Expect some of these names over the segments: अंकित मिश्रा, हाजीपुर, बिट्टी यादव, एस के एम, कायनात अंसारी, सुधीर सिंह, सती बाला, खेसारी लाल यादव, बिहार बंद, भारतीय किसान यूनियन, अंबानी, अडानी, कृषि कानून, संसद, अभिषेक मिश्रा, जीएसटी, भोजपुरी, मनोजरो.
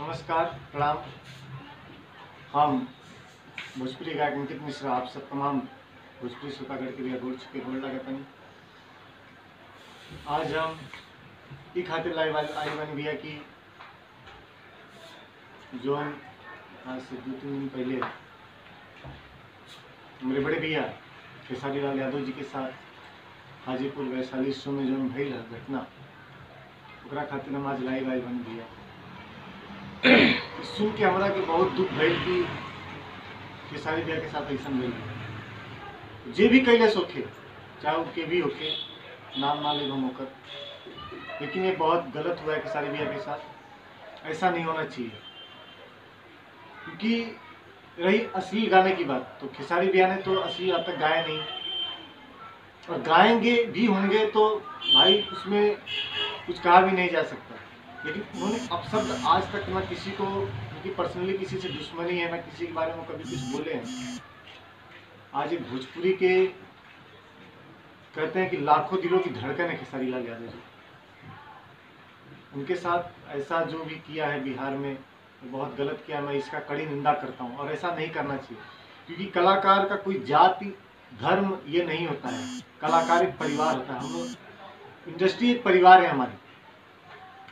नमस्कार प्रणाम। हम भोजपुरी गायक अंकित मिश्रा आप सब तमाम भोजपुरी श्रोतागढ़ के लिए रोज के बोल रहा था। आज हम ई खातिर लाइव आई बन भैया कि जो आज से 2-3 दिन पहले मेरे बड़े भैया खेसारी लाल यादव जी के साथ हाजीपुर वैशाली शो में जो भैल घटना उकरा खातिर हम आज लाइव आई बन भैया सुन के हमारा के बहुत दुख भैल कि खेसारी भैया के साथ ऐसा भैल जे भी कैले सोखे चाहे उनके भी होके नाम ना लेगा मौकर, लेकिन ये बहुत गलत हुआ है खेसारी भैया के साथ। ऐसा नहीं होना चाहिए। क्योंकि रही असली गाने की बात तो खेसारी भैया ने तो असली अब तक गाया नहीं, और गाएंगे भी होंगे तो भाई उसमें कुछ कहा भी नहीं जा सकता। लेकिन उन्होंने अपशब्द आज तक ना किसी को, उनकी पर्सनली किसी से दुश्मनी है ना किसी के बारे में कभी कुछ बोले हैं। आज एक भोजपुरी के कहते हैं कि लाखों दिलों की धड़कन है खेसारी लाल यादव जी, उनके साथ ऐसा जो भी किया है बिहार में तो बहुत गलत किया। मैं इसका कड़ी निंदा करता हूँ और ऐसा नहीं करना चाहिए। क्योंकि कलाकार का कोई जाति धर्म ये नहीं होता है। कलाकार एक परिवार होता है। हम लोग इंडस्ट्री एक परिवार है हमारी।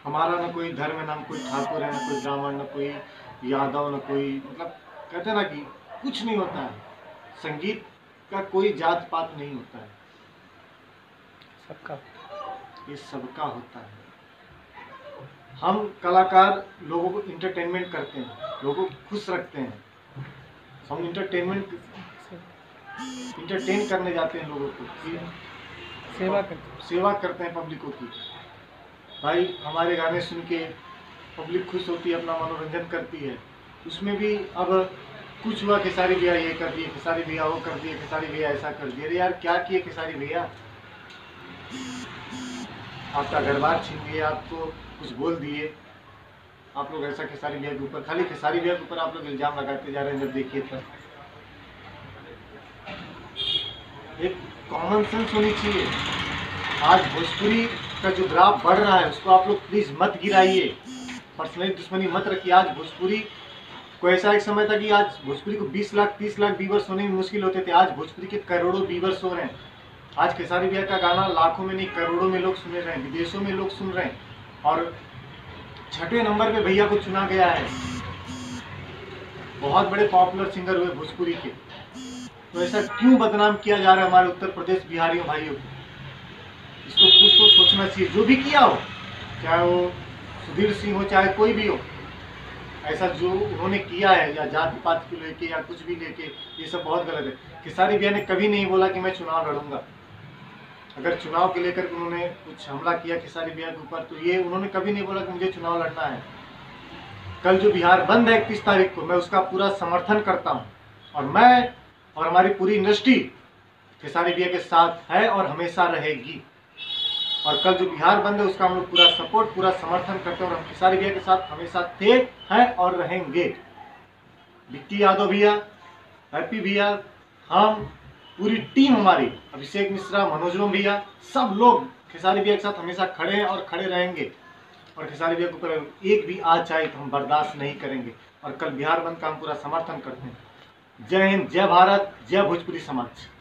हमारा ना कोई धर्म है, ना कोई ठाकुर है, ना कोई ब्राह्मण, ना कोई यादव, ना कोई मतलब कहते हैं ना कि कुछ नहीं होता है। संगीत का कोई जात पात नहीं होता है, सबका ये सबका होता है। हम कलाकार लोगों को इंटरटेनमेंट करते हैं, लोगों को खुश रखते हैं। हम इंटरटेन करने जाते हैं लोगों को, सेवा करते हैं पब्लिकों की। भाई हमारे गाने सुन के पब्लिक खुश होती है, अपना मनोरंजन करती है। उसमें भी अब कुछ हुआ खेसारी भैया ये कर दिए, खेसारी भैया वो कर दिए, खेसारी भैया ऐसा कर दिए। अरे यार क्या किए खेसारी भैया? आपका घर-बार छीन लिए, आपको कुछ बोल दिए, आप लोग ऐसा खेसारी भैया के ऊपर, खाली खेसारी भैया के ऊपर आप लोग इल्ज़ाम लगाते जा रहे हैं। जब देखिए तब एक कॉमन सेंस होनी चाहिए। आज भोजपुरी का जो ग्राफ बढ़ रहा है उसको आप लोग प्लीज़ मत गिराइए, पर्सनली दुश्मनी मत रखिए। आज भोजपुरी को ऐसा एक समय था कि आज भोजपुरी को 20 लाख 30 लाख व्यूअर्स होने में मुश्किल होते थे। आज भोजपुरी के करोड़ों व्यूअर्स हो रहे हैं। आज खेसारी भैया का गाना लाखों में नहीं करोड़ों में लोग सुन रहे हैं, विदेशों में लोग सुन रहे हैं। और 6वें नंबर पर भैया को चुना गया है। बहुत बड़े पॉपुलर सिंगर हुए भोजपुरी के। तो ऐसा क्यों बदनाम किया जा रहा है हमारे उत्तर प्रदेश बिहारियों भाइयों को? इसको कुछ तो सोचना चाहिए। जो भी किया हो, चाहे वो सुधीर सिंह हो, चाहे कोई भी हो, ऐसा जो उन्होंने किया है या जाति पात को लेके या कुछ भी लेके, ये सब बहुत गलत है। खेसारी भैया ने कभी नहीं बोला कि मैं चुनाव लड़ूंगा। अगर चुनाव के लेकर उन्होंने कुछ हमला किया खेसारी भैया के ऊपर तो ये उन्होंने कभी नहीं बोला कि मुझे चुनाव लड़ना है। कल जो बिहार बंद है 31 तारीख को, मैं उसका पूरा समर्थन करता हूँ। और मैं और हमारी पूरी इंडस्ट्री खेसारी भैया के साथ है और हमेशा रहेगी। और कल जो बिहार बंद है उसका हम लोग पूरा सपोर्ट पूरा समर्थन करते हैं, और हम खेसारी भैया के साथ हमेशा थे, हैं और रहेंगे। बिट्टी यादव भैया, हैप्पी भैया, हम पूरी टीम हमारी, अभिषेक मिश्रा, मनोजरो भैया, सब लोग खेसारी भैया के साथ हमेशा खड़े हैं और खड़े रहेंगे। और खेसारी भैया के ऊपर एक भी आँच आई तो हम बर्दाश्त नहीं करेंगे। और कल बिहार बंद का हम पूरा समर्थन करते हैं। जय हिंद, जय भारत, जय भोजपुरी समाज।